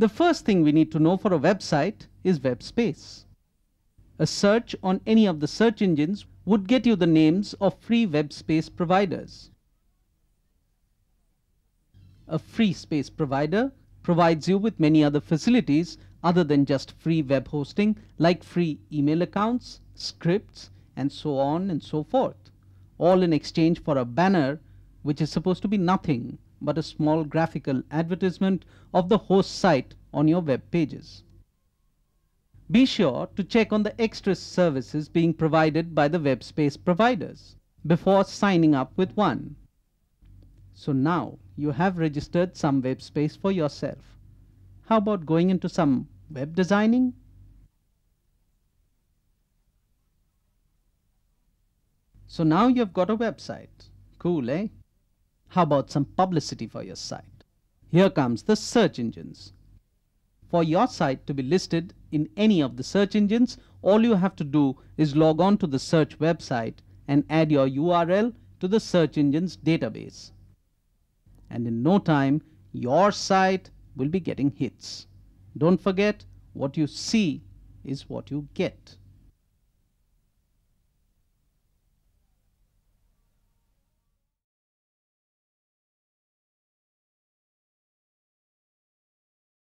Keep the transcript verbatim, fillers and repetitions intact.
The first thing we need to know for a website is web space. A search on any of the search engines would get you the names of free web space providers. A free space provider provides you with many other facilities other than just free web hosting, like free email accounts, scripts, and so on and so forth, all in exchange for a banner which is supposed to be nothing but a small graphical advertisement of the host site on your web pages. Be sure to check on the extra services being provided by the web space providers before signing up with one. So now you have registered some web space for yourself. How about going into some web designing? So now you've got a website. Cool, eh? How about some publicity for your site? Here comes the search engines. For your site to be listed in any of the search engines, all you have to do is log on to the search website and add your U R L to the search engine's database. And in no time, your site will be getting hits. Don't forget, what you see is what you get.